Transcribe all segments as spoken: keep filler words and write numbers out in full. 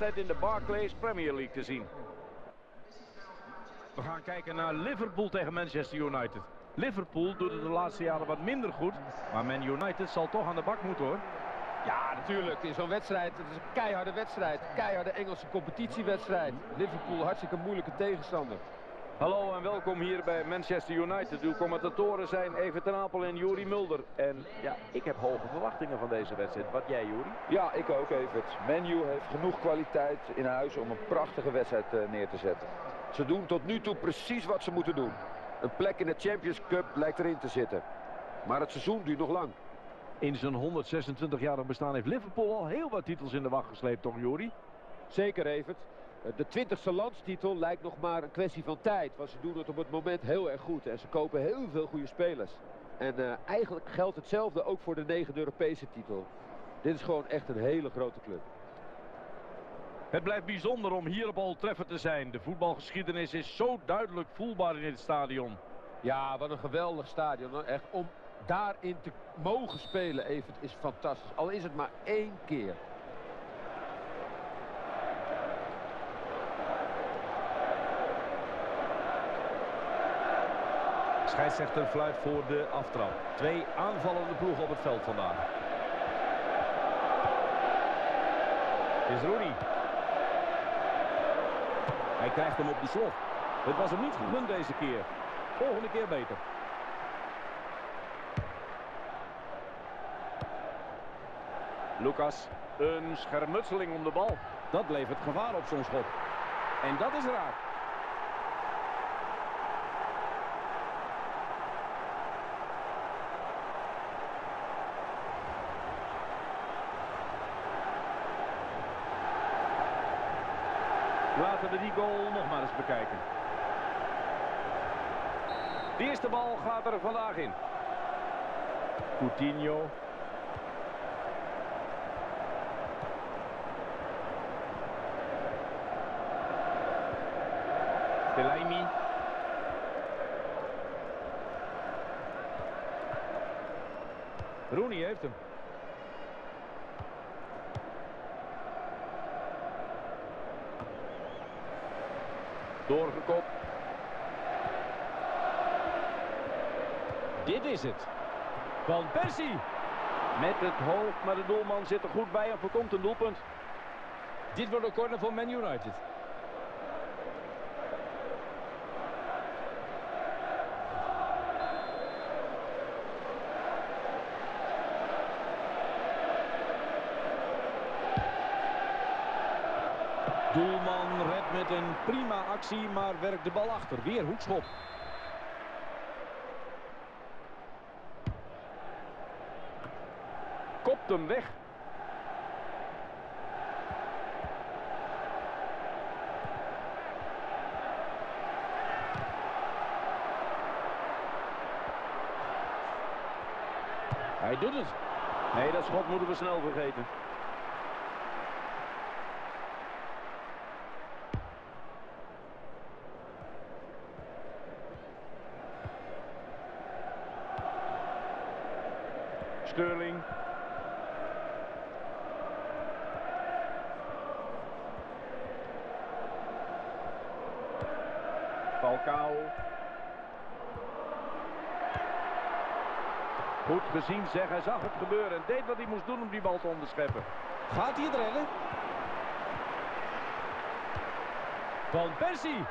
wedstrijd in de Barclays Premier League te zien. We gaan kijken naar Liverpool tegen Manchester United. Liverpool doet het de laatste jaren wat minder goed, maar Man United zal toch aan de bak moeten, hoor. Ja, natuurlijk. In zo'n wedstrijd, het is een keiharde wedstrijd. Keiharde Engelse competitiewedstrijd. Liverpool, hartstikke moeilijke tegenstander. Hallo en welkom hier bij Manchester United. Uw commentatoren zijn Evert Napel en Juri Mulder. En ja, ik heb hoge verwachtingen van deze wedstrijd. Wat jij, Juri? Ja, ik ook, Evert. Man U heeft genoeg kwaliteit in huis om een prachtige wedstrijd uh, neer te zetten. Ze doen tot nu toe precies wat ze moeten doen. Een plek in de Champions Cup lijkt erin te zitten. Maar het seizoen duurt nog lang. In zijn honderdzesentwintigjarig bestaan heeft Liverpool al heel wat titels in de wacht gesleept, toch, Juri? Zeker, Evert. De twintigste landstitel lijkt nog maar een kwestie van tijd. Want ze doen het op het moment heel erg goed. En ze kopen heel veel goede spelers. En uh, eigenlijk geldt hetzelfde ook voor de negende Europese titel. Dit is gewoon echt een hele grote club. Het blijft bijzonder om hier op Altreffer te zijn. De voetbalgeschiedenis is zo duidelijk voelbaar in dit stadion. Ja, wat een geweldig stadion. Echt om daarin te mogen spelen, Evert, is fantastisch. Al is het maar één keer. Scheidsrechter fluit voor de aftrap. Twee aanvallende ploegen op het veld vandaag. Het is Rooney. Hij krijgt hem op de slot. Het was hem niet gegund deze keer. Volgende keer beter. Lucas, een schermutseling om de bal. Dat bleef het gevaar op zo'n schot. En dat is raak. Laten we die goal nog maar eens bekijken. De eerste bal gaat er vandaag in. Coutinho. Fellaini. Rooney heeft hem. Doorgekopt. Dit is het. Van Persie. Met het hoofd, maar de doelman zit er goed bij en voorkomt een doelpunt. Dit wordt een corner voor Man United. Doelman redt met een prima actie, maar werkt de bal achter. Weer hoekschop. Kopt hem weg. Hij doet het. Nee, dat schot moeten we snel vergeten. Sterling. Falcao. Goed gezien, zeg. Hij zag het gebeuren en deed wat hij moest doen om die bal te onderscheppen. Gaat hij het redden? Van Persie.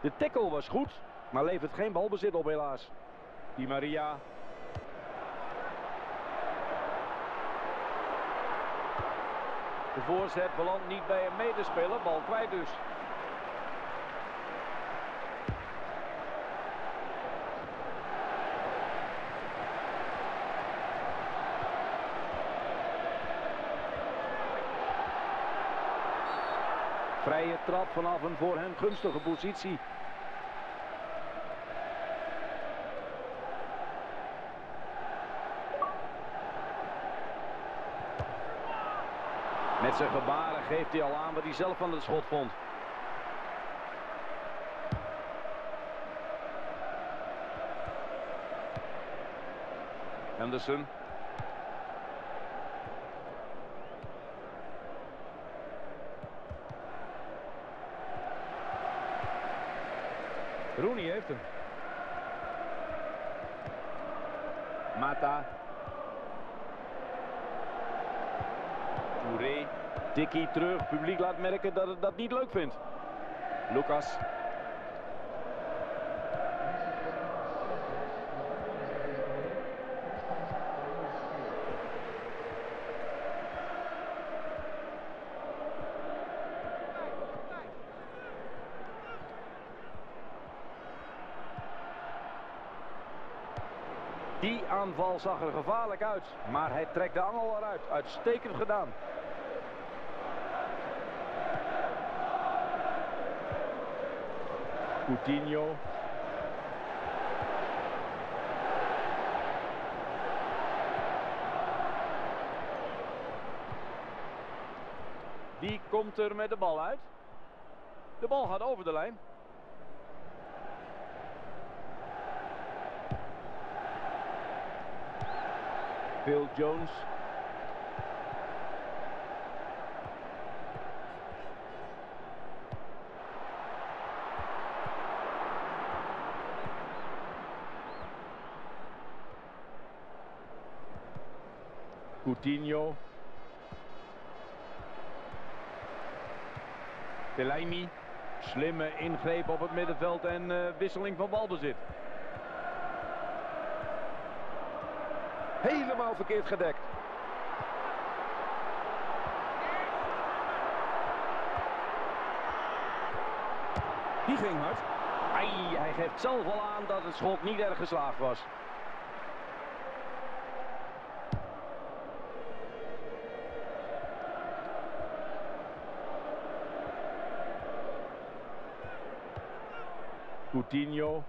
De tackle was goed, maar levert geen balbezit op, helaas. Di Maria. De voorzet belandt niet bij een medespeler, bal kwijt dus. Vrije trap vanaf een voor hen gunstige positie. Met zijn gebaren geeft hij al aan wat hij zelf van het schot vond. Henderson. Rooney heeft hem. Mata. Touré. Dikkie terug. Publiek laat merken dat het dat niet leuk vindt. Lucas. Die aanval zag er gevaarlijk uit, maar hij trekt de angel eruit. Uitstekend gedaan. Coutinho. Die komt er met de bal uit. De bal gaat over de lijn. Phil Jones. Coutinho. Fellaini. Slimme ingreep op het middenveld en uh, wisseling van balbezit. Helemaal verkeerd gedekt. Die ging hard. Ai, hij geeft zelf al aan dat het schot niet erg geslaagd was. Coutinho.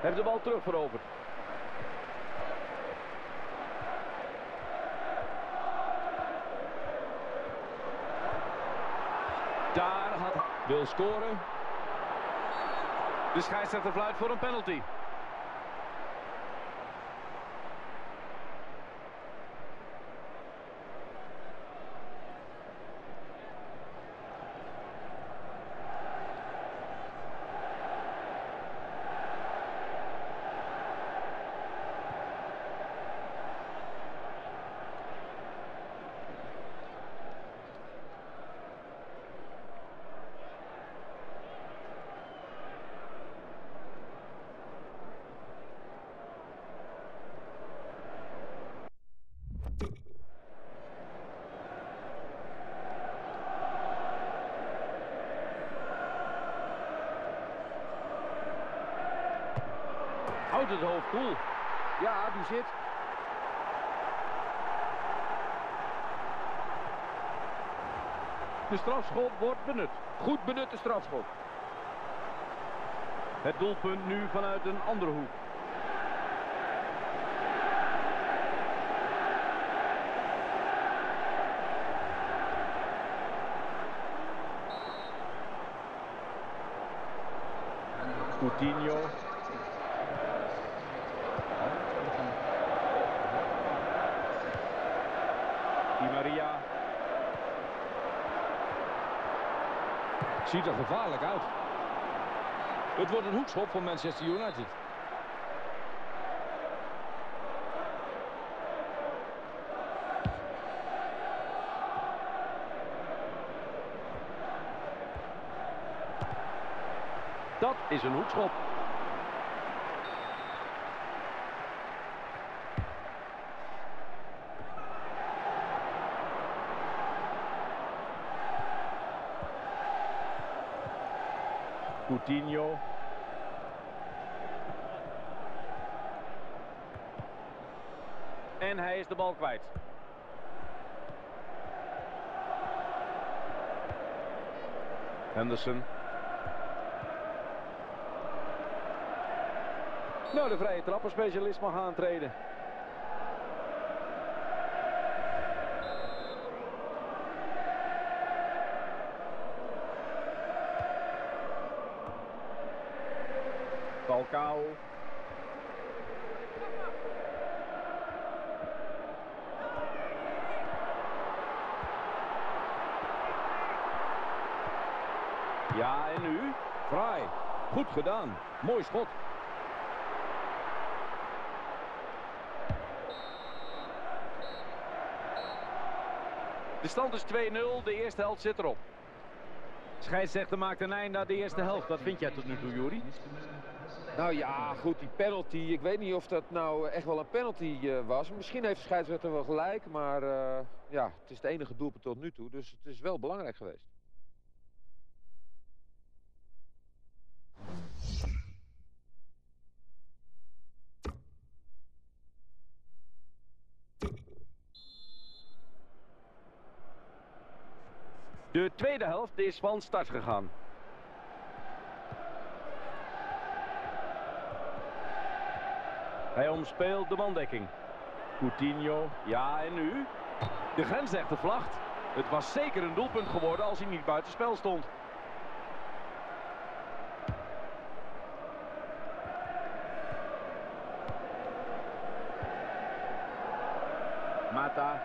Heeft de bal terugveroverd. Daar had wil scoren. De scheidsrechter fluit voor een penalty. Houdt het hoofd koel. Ja, die zit. De strafschop wordt benut. Goed benut de strafschop. Het doelpunt nu vanuit een andere hoek. Coutinho. Maria. Ziet er gevaarlijk uit. Het wordt een hoekschop voor Manchester United. Dat is een hoekschop. Coutinho. En hij is de bal kwijt. Henderson. Nou, de vrije trappenspecialist mag aantreden. Falcao. Ja, en nu? Fraai. Goed gedaan. Mooi schot. De stand is twee nul. De eerste helft zit erop. Scheidsrechter maakt een einde aan de eerste helft. Wat vind jij tot nu toe, Juri? Nou ja, goed, die penalty. Ik weet niet of dat nou echt wel een penalty uh, was. Misschien heeft de scheidsrechter wel gelijk, maar uh, ja, het is het enige doelpunt tot nu toe. Dus het is wel belangrijk geweest. De tweede helft is van start gegaan. Hij omspeelt de bandekking. Coutinho, ja en nu? De grensrechter vlagt. Het was zeker een doelpunt geworden als hij niet buitenspel stond. Mata.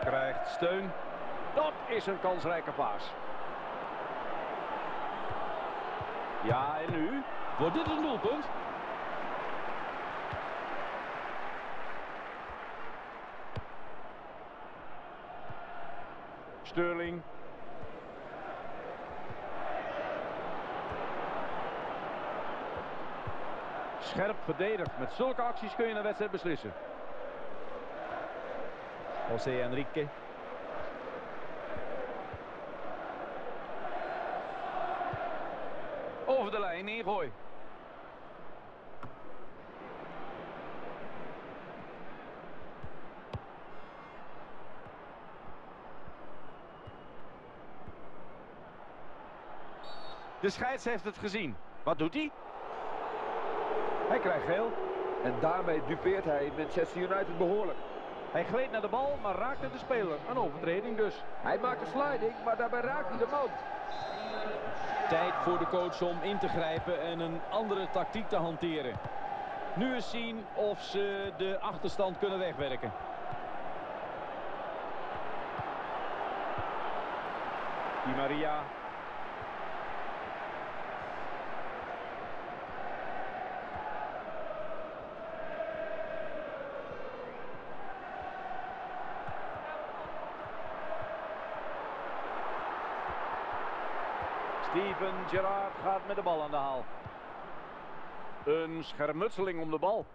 Krijgt steun. Dat is een kansrijke paas. Ja, en nu? Wordt dit een doelpunt? Sterling. Scherp verdedigd. Met zulke acties kun je een wedstrijd beslissen. José Enrique. Over de lijn, ingooi. De scheids heeft het gezien. Wat doet hij? Hij krijgt geel. En daarmee dupeert hij Manchester United behoorlijk. Hij gleed naar de bal, maar raakte de speler. Een overtreding dus. Hij maakt een sliding, maar daarbij raakt hij de man. Tijd voor de coach om in te grijpen en een andere tactiek te hanteren. Nu eens zien of ze de achterstand kunnen wegwerken. Di Maria. Steven Gerrard gaat met de bal aan de haal. Een schermutseling om de bal.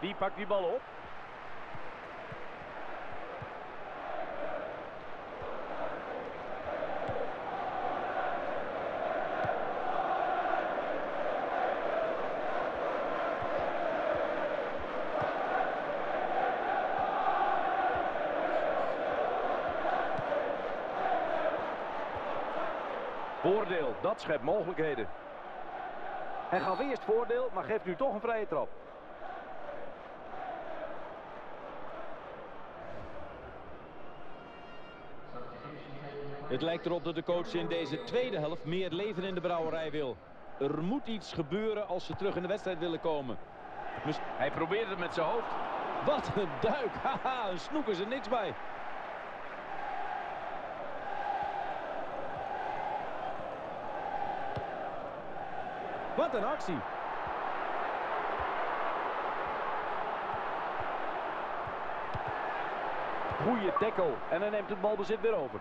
Die pakt die bal op. Voordeel, dat schept mogelijkheden. Hij gaf eerst voordeel, maar geeft nu toch een vrije trap. Het lijkt erop dat de coach in deze tweede helft meer leven in de brouwerij wil. Er moet iets gebeuren als ze terug in de wedstrijd willen komen. Hij probeert het met zijn hoofd. Wat een duik, haha, een snoek is er niks bij. Wat een actie. Goeie tackle. En hij neemt het balbezit weer over.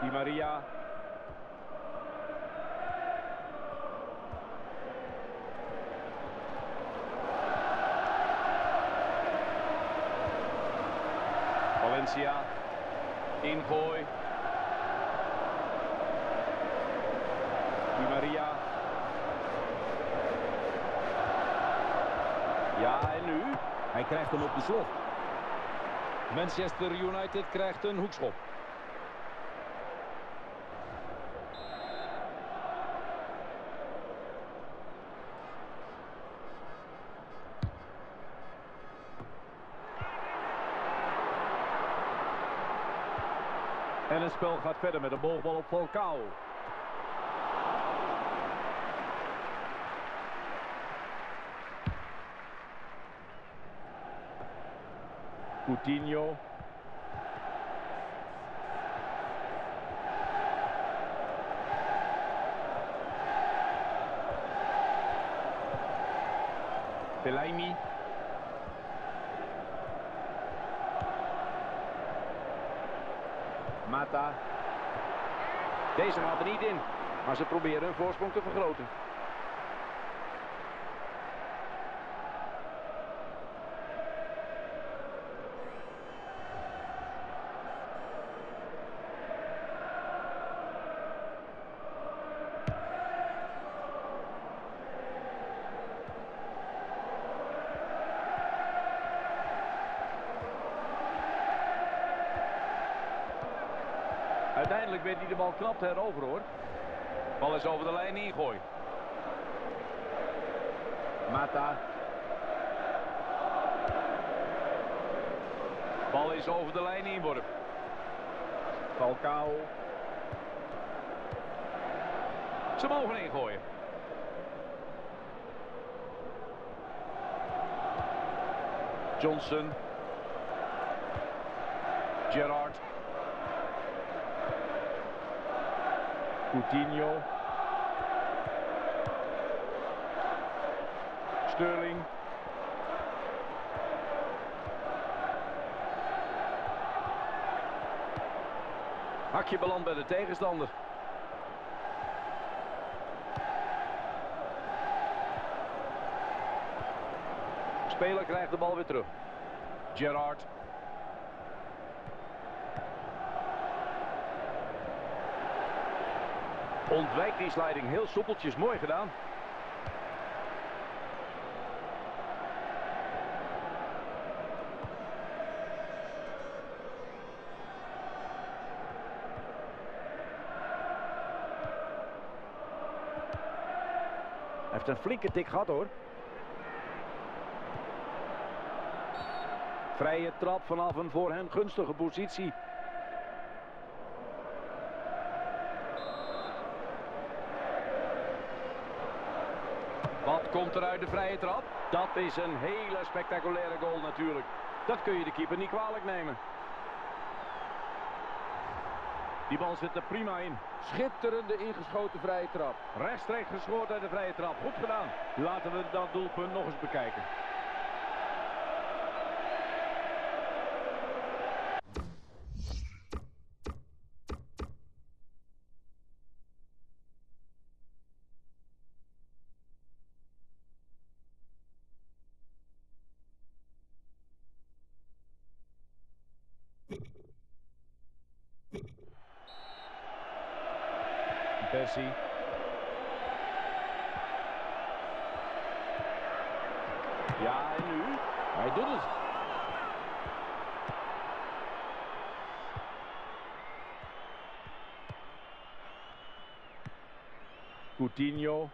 Di Maria. Valencia, ingooi. Di Maria. Ja, en nu? Hij krijgt hem op de slot. Manchester United krijgt een hoekschop. En het spel gaat verder met een boogbal op Volkau. Coutinho. Fellaini. Mata. Deze haalt er niet in, maar ze proberen hun voorsprong te vergroten. Uiteindelijk werd hij de bal knap herover, hoor. Bal is over de lijn ingooi. Mata. Bal is over de lijn inworp. Falcao. Ze mogen ingooien. Johnson. Gerrard. Coutinho. Sterling. Hakje beland bij de tegenstander. Speler krijgt de bal weer terug. Gerrard. Ontwijkt die sliding heel soepeltjes, mooi gedaan. Hij heeft een flinke tik gehad, hoor. Vrije trap vanaf een voor hen gunstige positie. Wat komt er uit de vrije trap? Dat is een hele spectaculaire goal natuurlijk. Dat kun je de keeper niet kwalijk nemen. Die bal zit er prima in. Schitterende ingeschoten vrije trap. Rechtstreeks gescoord uit de vrije trap. Goed gedaan. Laten we dat doelpunt nog eens bekijken. Bessie. Ja, en nu? Hij doet het. Coutinho.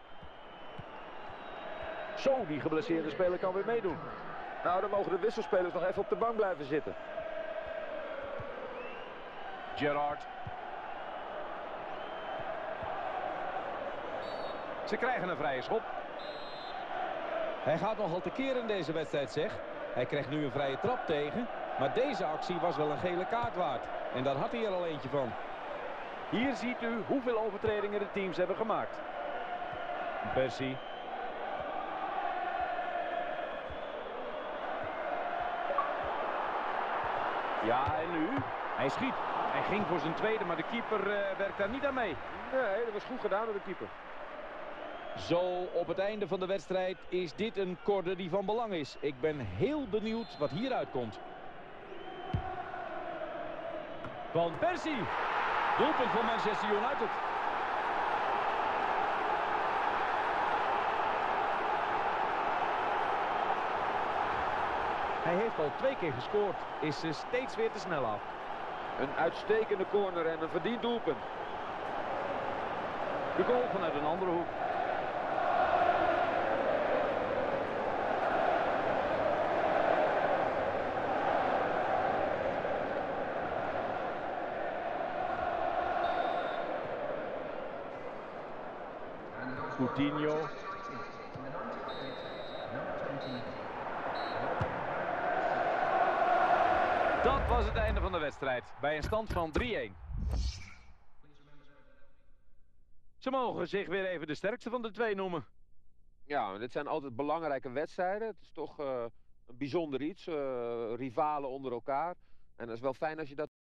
Zo, die geblesseerde speler kan weer meedoen. Nou, dan mogen de wisselspelers nog even op de bank blijven zitten. Gerrard. Ze krijgen een vrije schop. Hij gaat nogal tekeer in deze wedstrijd, zeg. Hij kreeg nu een vrije trap tegen. Maar deze actie was wel een gele kaart waard. En daar had hij er al eentje van. Hier ziet u hoeveel overtredingen de teams hebben gemaakt. Bessie. Ja, en nu? Hij schiet. Hij ging voor zijn tweede, maar de keeper uh, werkt daar niet aan mee. Nee, dat was goed gedaan door de keeper. Zo, op het einde van de wedstrijd is dit een corner die van belang is. Ik ben heel benieuwd wat hieruit komt. Van Persie. Doelpunt voor Manchester United. Hij heeft al twee keer gescoord. Is er steeds weer te snel af. Een uitstekende corner en een verdiend doelpunt. De goal vanuit een andere hoek. Coutinho. Dat was het einde van de wedstrijd, bij een stand van drie één. Ze mogen zich weer even de sterkste van de twee noemen. Ja, dit zijn altijd belangrijke wedstrijden. Het is toch uh, een bijzonder iets, uh, rivalen onder elkaar. En dat is wel fijn als je dat...